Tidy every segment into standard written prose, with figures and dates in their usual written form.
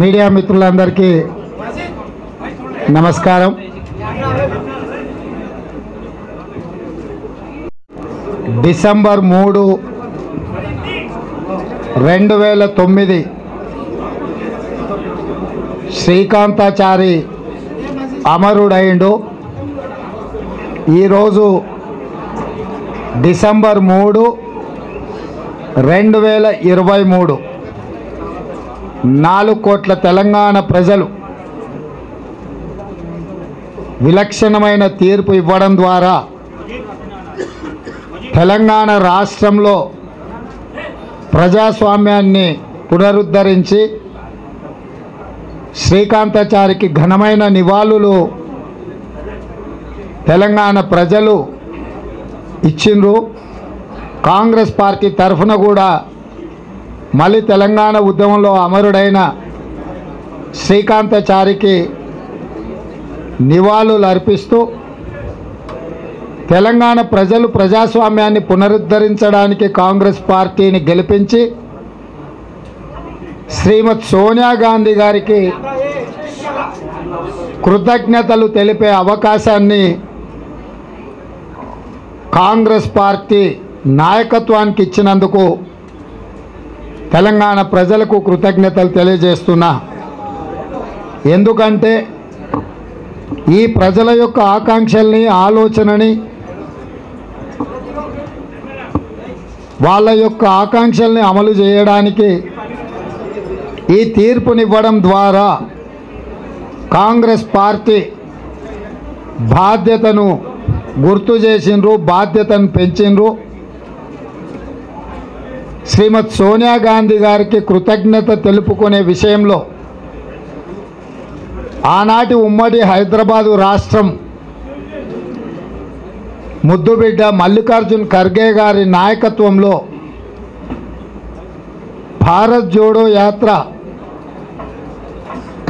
Media मित्रुलंदरिकी नमस्कारम। December 3, 2009 श्रीकांताचारी अमरुडैंडो। ఈరోజు December 3, 2023 4 కోట్ల తెలంగాణ ప్రజలు విలక్షణమైన తీర్పు ఇవ్వడం ద్వారా తెలంగాణ రాష్ట్రంలో ప్రజాస్వామ్యాన్ని పునరుద్ధరించి శ్రీకాంతాచారికి ఘనమైన నివాళులు తెలంగాణ ప్రజలు ఇచ్చిన్రు। కాంగ్రెస్ పార్టీ తరఫున కూడా మళ్ళీ తెలంగాణ ఉద్యమంలో అమరుడైన శ్రీకాంతాచారికి నివాళులు అర్పిస్తూ తెలంగాణ ప్రజలు ప్రజాస్వామ్యాన్ని పునరుద్ధరించడానికి కాంగ్రెస్ పార్టీని గెలిపించి శ్రీమతి సోనియా గాంధీ గారికి కృతజ్ఞతలు తెలిపే అవకాశాన్ని కాంగ్రెస్ పార్టీ నాయకత్వానికి ఇచ్చినందుకు తెలంగాణ ప్రజలకు కృతజ్ఞతలు తెలియజేస్తున్నా। ఎందుకంటే ఈ ప్రజల యొక్క ఆకాంక్షల్ని, ఆలోచనని, వాళ్ళ యొక్క ఆకాంక్షల్ని అమలు చేయడానికి ఈ తీర్పునివ్వడం ద్వారా కాంగ్రెస్ పార్టీ బాధ్యతను గుర్తు చేసిన్రు, బాధ్యతను పెంచిన్రు। శ్రీమతి సోనియా గాంధీ గారికి కృతజ్ఞత తెలుపుకునే విషయంలో ఆనాటి ఉమ్మడి హైదరాబాదు రాష్ట్రం ముద్దుబిడ్డ మల్లికార్జున్ ఖర్గే గారి నాయకత్వంలో భారత్ జోడో యాత్ర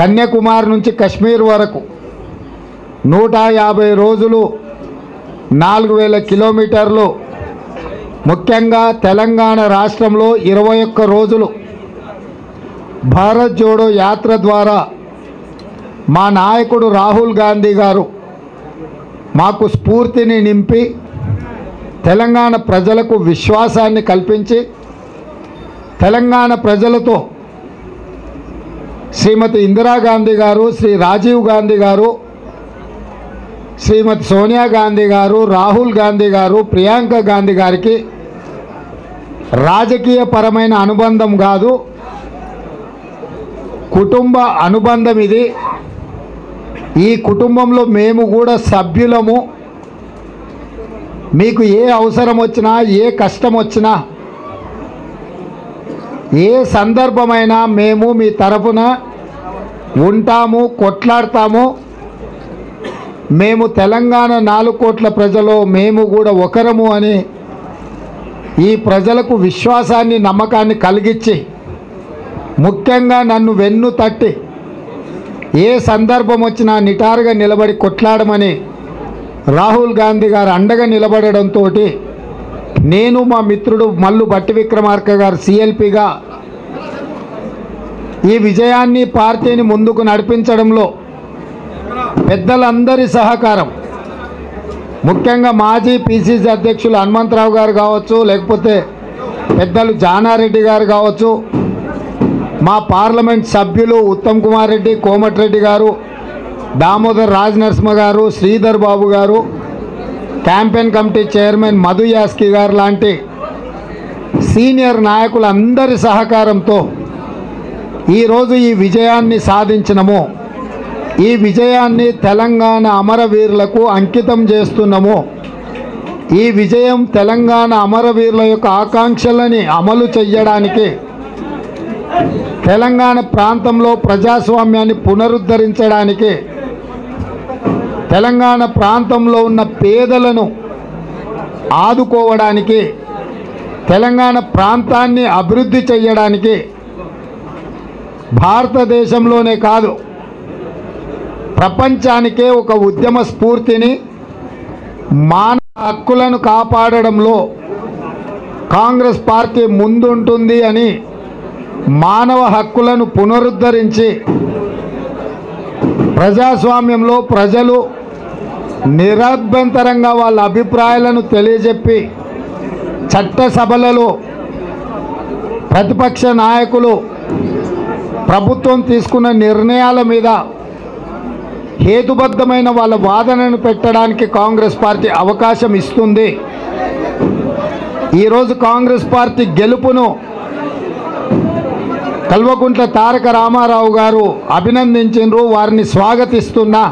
కన్యాకుమారి నుంచి కశ్మీర్ వరకు 150 రోజులు 4000 కిలోమీటర్లు, ముఖ్యంగా తెలంగాణ రాష్ట్రంలో 21 రోజులు భారత్ జోడో యాత్ర ద్వారా మా నాయకుడు రాహుల్ గాంధీ గారు మాకు స్ఫూర్తిని నింపి తెలంగాణ ప్రజలకు విశ్వాసాన్ని కల్పించి తెలంగాణ ప్రజలతో శ్రీమతి ఇందిరా గాంధీ గారు, శ్రీ రాజీవ్ గాంధీ గారు, శ్రీమతి సోనియా గాంధీ గారు, రాహుల్ గాంధీ గారు, ప్రియాంక గాంధీ గారికి రాజకీయపరమైన అనుబంధం కాదు, కుటుంబ అనుబంధం ఇది। ఈ కుటుంబంలో మేము కూడా సభ్యులము। మీకు ఏ అవసరం వచ్చినా, ఏ కష్టం వచ్చినా, ఏ సందర్భమైనా మేము మీ తరఫున ఉంటాము, కొట్లాడతాము। మేము తెలంగాణ 4 కోట్ల ప్రజలు మేము కూడా ఒకరము అని ఈ ప్రజలకు విశ్వాసాన్ని, నమ్మకాన్ని కలిగించి ముఖ్యంగా నన్ను వెన్ను తట్టి ఏ సందర్భం వచ్చినా నిటారుగా నిలబడి కొట్లాడమని రాహుల్ గాంధీ గారు అండగా నిలబడడంతో నేను, మా మిత్రుడు మల్లు భట్టి విక్రమార్క గారు సిఎల్పిగా ఈ విజయాన్ని, పార్టీని ముందుకు నడిపించడంలో పెద్దలందరి సహకారం, ముఖ్యంగా మాజీ పిసిసి అధ్యక్షులు హనుమంతరావు గారు కావచ్చు, లేకపోతే పెద్దలు జానారెడ్డి గారు కావచ్చు, మా పార్లమెంట్ సభ్యులు ఉత్తమ్ కుమార్ రెడ్డి, కోమటిరెడ్డి గారు, దామోదర్ రాజ్ నరసింహ గారు, శ్రీధర్ బాబు గారు, campaign committee chairman Madhu Yaskhi గారు లాంటి సీనియర్ నాయకులందరి సహకారంతో ఈరోజు ఈ విజయాన్ని సాధించినము। ఈ విజయాన్ని తెలంగాణ అమరవీరులకు అంకితం చేస్తున్నాము। ఈ విజయం తెలంగాణ అమరవీరుల యొక్క ఆకాంక్షలని అమలు చేయడానికి, తెలంగాణ ప్రాంతంలో ప్రజాస్వామ్యాన్ని పునరుద్ధరించడానికి, తెలంగాణ ప్రాంతంలో ఉన్న పేదలను ఆదుకోవడానికి, తెలంగాణ ప్రాంతాన్ని అభివృద్ధి చేయడానికి, భారతదేశంలోనే కాదు ప్రపంచానికే ఒక ఉద్యమ స్ఫూర్తిని, మానవ హక్కులను కాపాడడంలో కాంగ్రెస్ పార్టీ ముందుంటుంది అని మానవ హక్కులను పునరుద్ధరించి ప్రజాస్వామ్యంలో ప్రజలు నిరభ్యంతరంగా వాళ్ళ అభిప్రాయాలను తెలియజెప్పి చట్టసభలలో ప్రతిపక్ష నాయకులు ప్రభుత్వం తీసుకున్న నిర్ణయాల మీద హేతుబద్ధమైన వాళ్ళ వాదనను పెట్టడానికి కాంగ్రెస్ పార్టీ అవకాశం ఇస్తుంది. ఈరోజు కాంగ్రెస్ పార్టీ గెలుపును కల్వకుంట్ల తారక రామారావు గారు అభినందించారు, వారిని స్వాగతిస్తున్నా.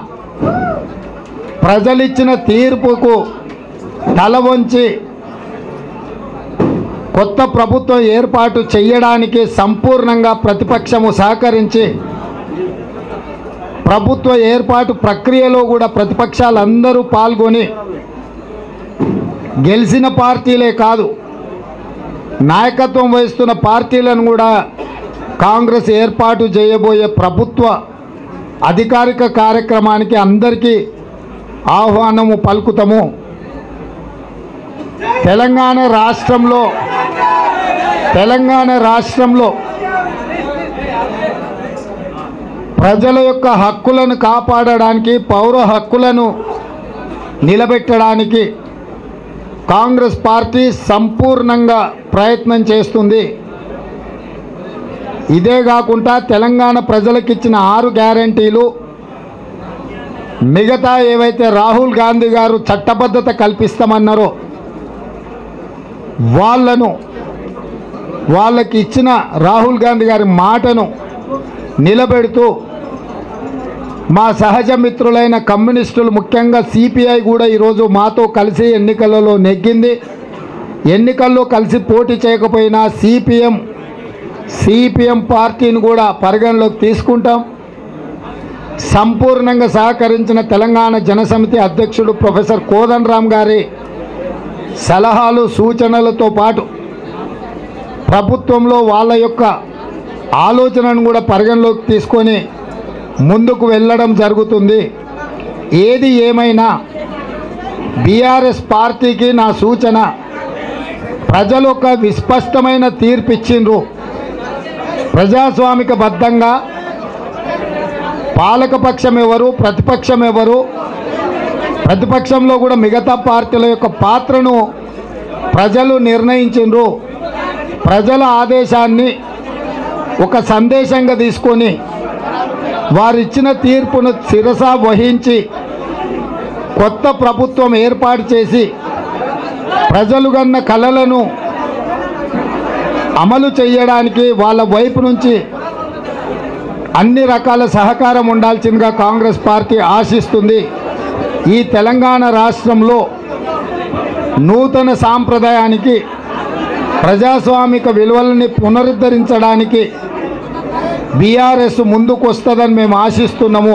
ప్రజలిచ్చిన తీర్పుకు తల వంచి కొత్త ప్రభుత్వం ఏర్పాటు చేయడానికి సంపూర్ణంగా ప్రతిపక్షము సహకరించి ప్రభుత్వ ఏర్పాటు ప్రక్రియలో కూడా ప్రతిపక్షాలందరూ పాల్గొని గెలిచిన పార్టీలే కాదు నాయకత్వం వహిస్తున్న పార్టీలను కూడా కాంగ్రెస్ ఏర్పాటు చేయబోయే ప్రభుత్వ అధికారిక కార్యక్రమానికి అందరికీ ఆహ్వానము పలుకుతాము. తెలంగాణ రాష్ట్రంలో ప్రజల యొక్క హక్కులను కాపాడడానికి పౌర హక్కులను నిలబెట్టడానికి కాంగ్రెస్ పార్టీ సంపూర్ణంగా ప్రయత్నం చేస్తుంది. ఇదే కాకుండా తెలంగాణ ప్రజలకు ఇచ్చిన 6 గ్యారంటీలు మిగతా ఏవైతే రాహుల్ గాంధీ గారు చట్టబద్ధత కల్పిస్తామన్నారో వాళ్ళకి ఇచ్చిన రాహుల్ గాంధీ గారి మాటను నిలబెడుతూ మా సహజ మిత్రులైన కమ్యూనిస్టులు ముఖ్యంగా సిపిఐ కూడా ఈరోజు మాతో కలిసి ఎన్నికలలో నెగ్గింది. ఎన్నికల్లో కలిసి పోటీ చేయకపోయినా సిపిఎం పార్టీని కూడా పరిగణలోకి తీసుకుంటాం. సంపూర్ణంగా సహకరించిన తెలంగాణ జనసమితి అధ్యక్షుడు ప్రొఫెసర్ కోదండరాం గారి సలహాలు సూచనలతో పాటు ప్రభుత్వంలో వాళ్ళ యొక్క ఆలోచనను కూడా పరిగణలోకి తీసుకొని ముందుకు వెళ్ళడం జరుగుతుంది. ఏది ఏమైనా బీఆర్ఎస్ పార్టీకి నా సూచన, ప్రజలు ఒక విస్పష్టమైన తీర్పు ఇచ్చిండ్రు. ప్రజాస్వామిక బద్ధంగా పాలకపక్షం ఎవరు, ప్రతిపక్షం ఎవరు, ప్రతిపక్షంలో కూడా మిగతా పార్టీల యొక్క పాత్రను ప్రజలు నిర్ణయించిండ్రు. ప్రజల ఆదేశాన్ని ఒక సందేశంగా తీసుకొని వారిచ్చిన తీర్పును శిరసా వహించి కొత్త ప్రభుత్వం ఏర్పాటు చేసి ప్రజలు కన్న కలలను అమలు చేయడానికి వాళ్ళ వైపు నుంచి అన్ని రకాల సహకారం ఉండాల్సిందిగా కాంగ్రెస్ పార్టీ ఆశిస్తుంది. ఈ తెలంగాణ రాష్ట్రంలో నూతన సాంప్రదాయానికి, ప్రజాస్వామిక విలువలని పునరుద్ధరించడానికి బీఆర్ఎస్ ముందుకు వస్తుందని మేము ఆశిస్తున్నాము.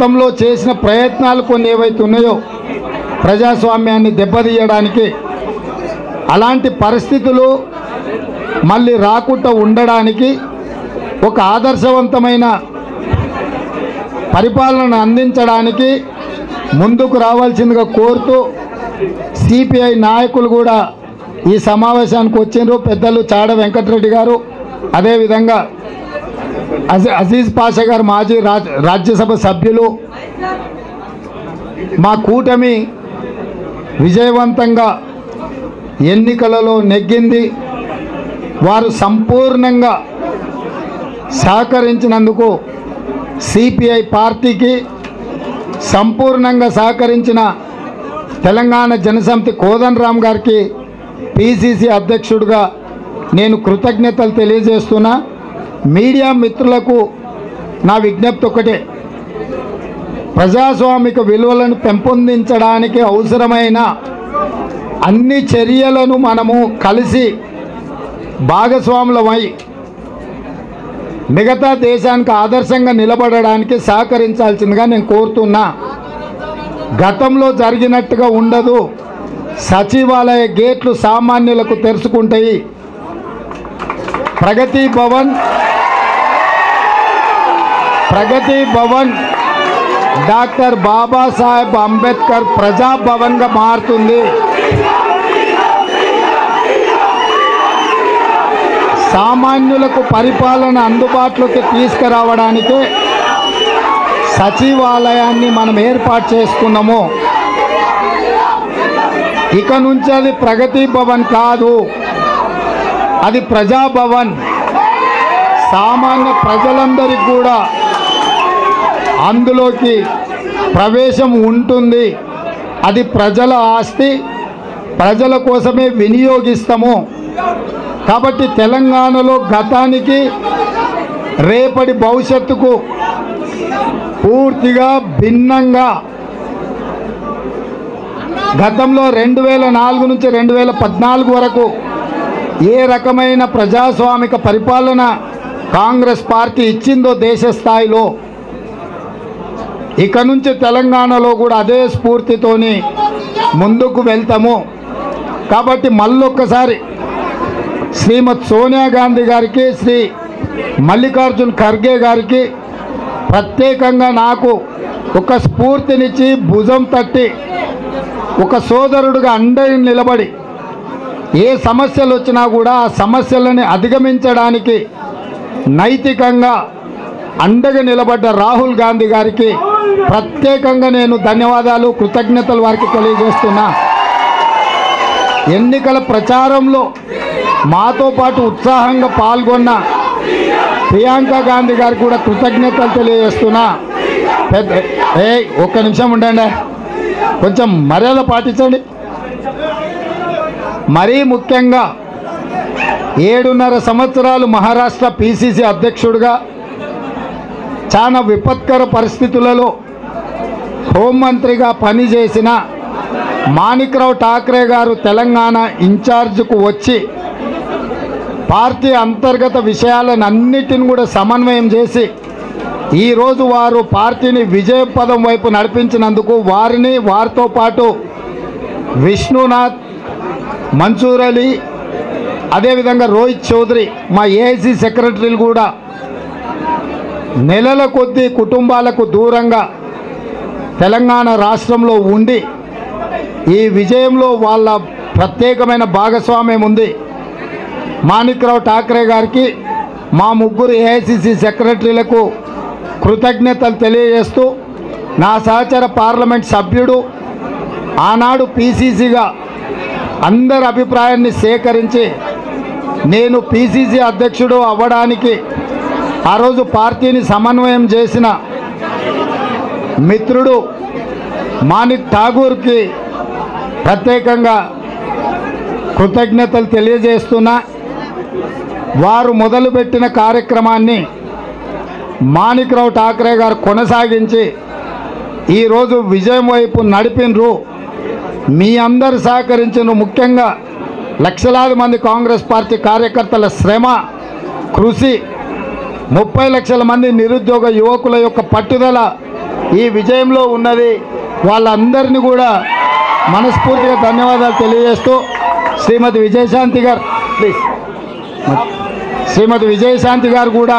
గతంలో చేసిన ప్రయత్నాలు కొన్ని ఏవైతే ఉన్నాయో ప్రజాస్వామ్యాన్ని దెబ్బతీయడానికి, అలాంటి పరిస్థితులు మళ్ళీ రాకుండా ఉండడానికి ఒక ఆదర్శవంతమైన పరిపాలనను అందించడానికి ముందుకు రావాల్సిందిగా కోరుతూ సిపిఐ నాయకులు కూడా ఈ సమావేశానికి వచ్చిండ్రు. పెద్దలు చాడ వెంకటరెడ్డి గారు, అదేవిధంగా అజీజ్ పాషా గారు మాజీ రాజ్యసభ సభ్యులు. మా కూటమి విజయవంతంగా ఎన్నికలలో నెగ్గింది. వారు సంపూర్ణంగా సహకరించినందుకు సిపిఐ పార్టీకి, సంపూర్ణంగా సహకరించిన తెలంగాణ జనసమితి కోదండరాం గారికి పిసిసి అధ్యక్షుడిగా నేను కృతజ్ఞతలు తెలియజేస్తున్నా. మీడియా మిత్రులకు నా విజ్ఞప్తి ఒకటే, ప్రజాస్వామిక విలువలను పెంపొందించడానికి అవసరమైన అన్ని చర్యలను మనము కలిసి భాగస్వాములమై మిగతా దేశానికి ఆదర్శంగా నిలబడడానికి సహకరించాల్సిందిగా నేను కోరుతున్నా. గతంలో జరిగినట్టుగా ఉండదు. సచివాలయ గేట్లు సామాన్యులకు తెరుచుకుంటాయి. ప్రగతి భవన్ డాక్టర్ బాబాసాహెబ్ అంబేద్కర్ ప్రజాభవన్గా మారుతుంది. సామాన్యులకు పరిపాలన అందుబాటులోకి తీసుకురావడానికే సచివాలయాన్ని మనం ఏర్పాటు చేసుకున్నాము. ఇక నుంచి అది ప్రగతి భవన్ కాదు, అది ప్రజా భవన్. సామాన్య ప్రజలందరికీ కూడా అందులోకి ప్రవేశం ఉంటుంది. అది ప్రజల ఆస్తి, ప్రజల కోసమే వినియోగిస్తాము. కాబట్టి తెలంగాణలో గతానికి రేపటి భవిష్యత్తుకు పూర్తిగా భిన్నంగా గతంలో 2004 నుంచి 2014 వరకు ఏ రకమైన ప్రజాస్వామిక పరిపాలన కాంగ్రెస్ పార్టీ ఇచ్చిందో దేశ స్థాయిలో, ఇక నుంచి తెలంగాణలో కూడా అదే స్ఫూర్తితోని ముందుకు వెళ్తాము. కాబట్టి మళ్ళొక్కసారి శ్రీమతి సోనియా గాంధీ గారికి, శ్రీ మల్లికార్జున్ ఖర్గే గారికి ప్రత్యేకంగా నాకు ఒక స్ఫూర్తినిచ్చి భుజం తట్టి ఒక సోదరుడిగా అండగా నిలబడి ఏ సమస్యలు వచ్చినా కూడా ఆ సమస్యలని అధిగమించడానికి నైతికంగా అండగా నిలబడ్డ రాహుల్ గాంధీ గారికి ప్రత్యేకంగా నేను ధన్యవాదాలు, కృతజ్ఞతలు వారికి తెలియజేస్తున్నా. ఎన్నికల ప్రచారంలో మాతో పాటు ఉత్సాహంగా పాల్గొన్న ప్రియాంక గాంధీ గారికి కూడా కృతజ్ఞతలు తెలియజేస్తున్నా. ఒక్క నిమిషం ఉండండి, కొంచెం మర్యాద పాటించండి. మరీ ముఖ్యంగా 7.5 సంవత్సరాలు మహారాష్ట్ర పిసిసి అధ్యక్షుడిగా చాలా విపత్కర పరిస్థితులలో హోంమంత్రిగా పనిచేసిన మాణిక్రావు ఠాక్రే గారు తెలంగాణ ఇన్ఛార్జ్కు వచ్చి పార్టీ అంతర్గత విషయాలను అన్నిటిని కూడా సమన్వయం చేసి ఈరోజు వారు పార్టీని విజయపదం వైపు నడిపించినందుకు వారిని, వారితో పాటు విష్ణునాథ్, మన్సూర్ అలీ, అదేవిధంగా రోహిత్ చౌదరి మా ఏఐసి సెక్రటరీలు కూడా నెలల కొద్దీ కుటుంబాలకు దూరంగా తెలంగాణ రాష్ట్రంలో ఉండి ఈ విజయంలో వాళ్ళ ప్రత్యేకమైన భాగస్వామ్యం ఉంది. మాణిక్రావు ఠాక్రే గారికి, మా ముగ్గురు ఏఐసిసి సెక్రటరీలకు కృతజ్ఞతలు తెలియజేస్తూ, నా సహచర పార్లమెంట్ సభ్యుడు, ఆనాడు పిసిసిగా అందరి అభిప్రాయాన్ని సేకరించి నేను పిసిసి అధ్యక్షుడు అవ్వడానికి ఆ రోజు పార్టీని సమన్వయం చేసిన మిత్రుడు మాణిక్ ఠాగూర్కి ప్రత్యేకంగా కృతజ్ఞతలు తెలియజేస్తున్నా. వారు మొదలుపెట్టిన కార్యక్రమాన్ని మాణిక్రావు ఠాక్రే గారు కొనసాగించి ఈరోజు విజయం వైపు నడిపినరు. మీ అందరు సహకరించిన, ముఖ్యంగా లక్షలాది మంది కాంగ్రెస్ పార్టీ కార్యకర్తల శ్రమ, కృషి, 30 లక్షల మంది నిరుద్యోగ యువకుల యొక్క పట్టుదల ఈ విజయంలో ఉన్నది. వాళ్ళందరినీ కూడా మనస్ఫూర్తిగా ధన్యవాదాలు తెలియజేస్తూ శ్రీమతి విజయశాంతి గారు, ప్లీజ్, శ్రీమతి విజయశాంతి గారు కూడా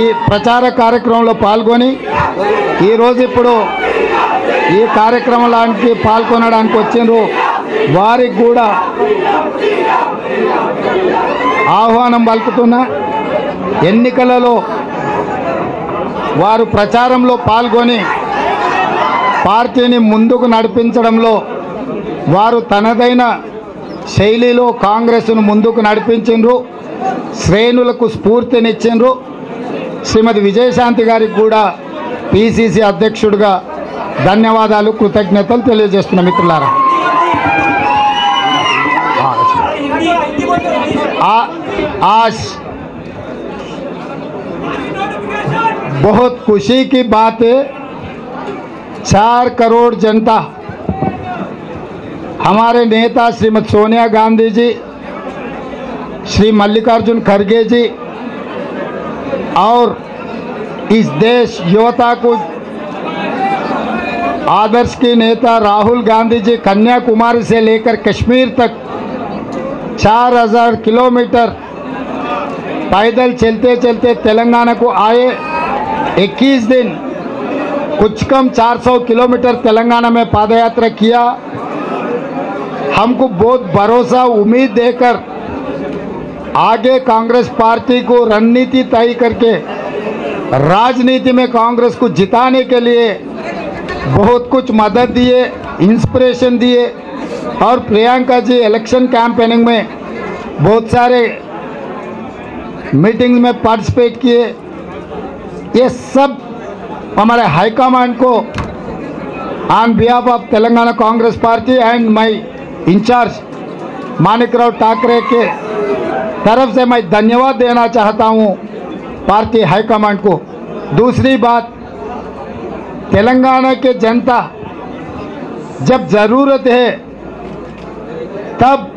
ఈ ప్రచార కార్యక్రమంలో పాల్గొని ఈరోజు ఇప్పుడు ఈ కార్యక్రమానికి పాల్గొనడానికి వచ్చిండ్రు. వారికి కూడా ఆహ్వానం పలుకుతున్నా. ఎన్నికలలో వారు ప్రచారంలో పాల్గొని పార్టీని ముందుకు నడిపించడంలో వారు తనదైన శైలిలో కాంగ్రెస్ను ముందుకు నడిపించిండ్రు, శ్రేణులకు స్ఫూర్తినిచ్చిండ్రు. శ్రీమతి విజయశాంతి గారికి కూడా పిసిసి అధ్యక్షుడిగా ధన్యవాదాలు, కృతజ్ఞతలు తెలియజేస్తున్న మిత్రులారా. बहुत खुशी की बात है, 4 करोड़ जनता हमारे नेता श्रीमती सोनिया गांधी जी, श्री मल्लिकार्जुन खड़गे जी और इस देश युवता को आदर्श की नेता राहुल गांधी जी कन्याकुमारी से लेकर कश्मीर तक 4000 किलोमीटर पैदल चलते चलते तेलंगाना को आए. 21 दिन कुछ कम 400 किलोमीटर तेलंगाना में पदयात्रा किया. हमको बहुत भरोसा उम्मीद देकर आगे कांग्रेस पार्टी को रणनीति तय करके राजनीति में कांग्रेस को जिताने के लिए बहुत कुछ मदद दिए, इंस्पिरेशन दिए और प्रियंका जी इलेक्शन कैंपेनिंग में बहुत सारे मीटिंग्स में पार्टिसिपेट किए। ये सब हमारे हाईकमांड को on behalf of Telangana Congress party and my incharge Manikrao Thakre के तरफ से मैं धन्यवाद देना चाहता हूँ पार्टी हाईकमांड को। दूसरी बात, तेलंगाना के जनता जब ज़रूरत है तब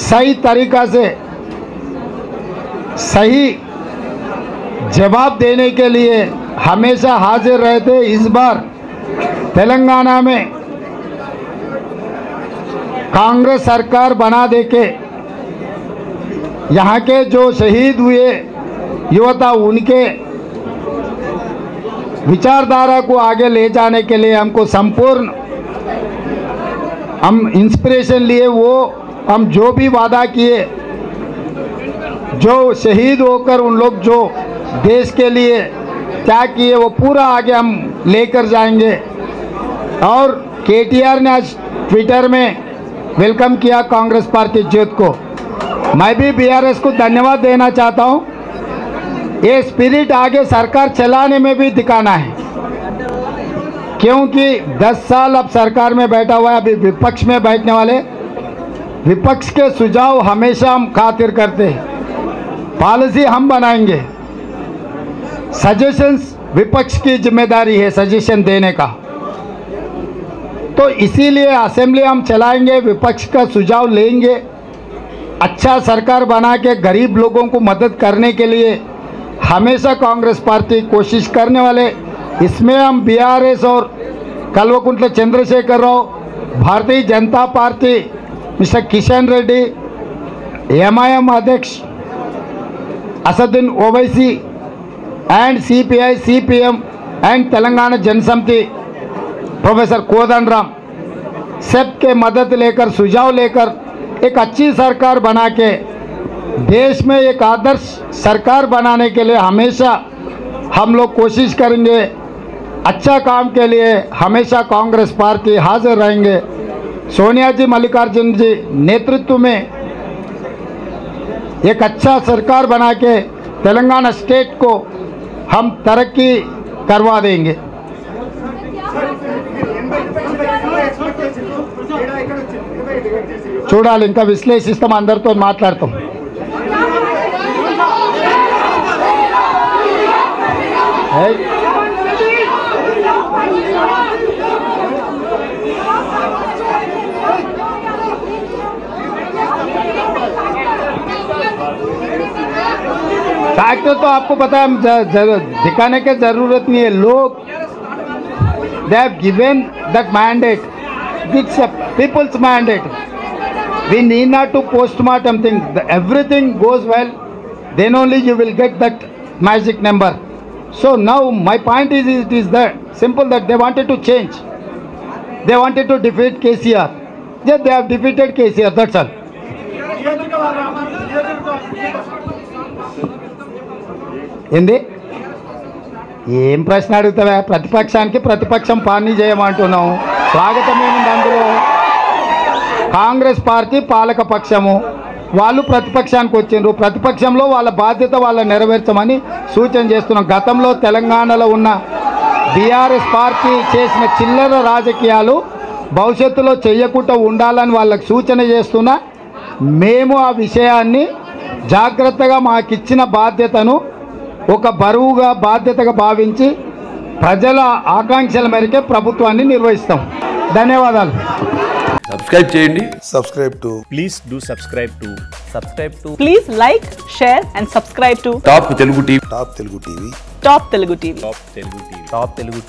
सही तरीक़ा से सही जवाब देने के लिए हमेशा हाजिर रहते। इस बार तेलंगाना में कांग्रेस सरकार बना दे के यहाँ के जो शहीद हुए युवता उनके विचारधारा को आगे ले जाने के लिए हमको संपूर्ण हम इंस्पिरेशन लिए। वो हम जो भी वादा किए, जो शहीद होकर उन लोग जो देश के लिए क्या किए वो पूरा आगे हम लेकर जाएंगे। और केटीआर ने आज ट्विटर में वेलकम किया कांग्रेस पार्टी जीत को। मैं भी बीआरएस को धन्यवाद देना चाहता हूँ। ये स्पिरिट आगे सरकार चलाने में भी दिखाना है, क्योंकि 10 साल अब सरकार में बैठा हुआ है, अभी विपक्ष में बैठने वाले विपक्ष के सुझाव हमेशा हम खातिर करते हैं, पॉलिसी हम बनाएंगे, सजेशंस विपक्ष की जिम्मेदारी है सजेशन देने का। तो इसीलिए असेंबली हम चलाएंगे, विपक्ष का सुझाव लेंगे, अच्छा सरकार बना के गरीब लोगों को मदद करने के लिए हमेशा कांग्रेस पार्टी कोशिश करने वाले। इसमें हम बीआरएस और कल्वकुंट्ल Chandrashekhar Rao, Bharatiya Janata party mister Kishan Reddy, MIM अध्यक्ष Asaduddin Owaisi and CPI CPM and Telangana Janasamiti professor Kodandaram सब के मदद लेकर सुझाव लेकर एक अच्छी सरकार बना के देश में एक आदर्श सरकार बनाने के लिए हमेशा हम लोग कोशिश करेंगे। अच्छा काम के लिए हमेशा कांग्रेस पार्टी हाजिर रहेंगे। सोनिया जी, मल्लिकार्जुन जी नेतृत्व में एक अच्छा सरकार बना के तेलंगाना स्टेट को हम तरक्की करवा देंगे। చూడాలి, ఇంకా విశ్లేషిస్తాం, అందరితో మాట్లాడతాం। फैक्ट तो आपको पता है, दिखाने की जरूरत नहीं है। लोग they have given that mandate, it's a people's mandate, we need not to postmortem thing, everything goes well, then only you will get that magic number. So now my point is it is that simple that they wanted to change. They wanted to defeat KCR. Yes, they have defeated KCR. That's all. Hindi? Em prashna adugutava pratipakshaniki pratipaksham pani cheyamantunnamu swagatam emindi andulo Congress party palaka pakshamo వాళ్ళు ప్రతిపక్షానికి వచ్చిండ్రు, ప్రతిపక్షంలో వాళ్ళ బాధ్యత వాళ్ళ నెరవేర్చమని సూచన చేస్తున్నాం. గతంలో తెలంగాణలో ఉన్న బీఆర్ఎస్ పార్టీ చేసిన చిల్లర రాజకీయాలు భవిష్యత్తులో చేయకుండా ఉండాలని వాళ్ళకి సూచన చేస్తున్నా. మేము ఆ విషయాన్ని జాగ్రత్తగా మాకిచ్చిన బాధ్యతను ఒక బరువుగా బాధ్యతగా భావించి ప్రజల ఆకాంక్షల మేరకే ప్రభుత్వాన్ని నిర్వహిస్తాం. ధన్యవాదాలు. Subscribe చేయండి. Subscribe to. Please do subscribe to. Subscribe to. Please like, share and subscribe to. Top Telugu TV. Top Telugu TV. Top Telugu TV. Top Telugu TV. Top Telugu TV.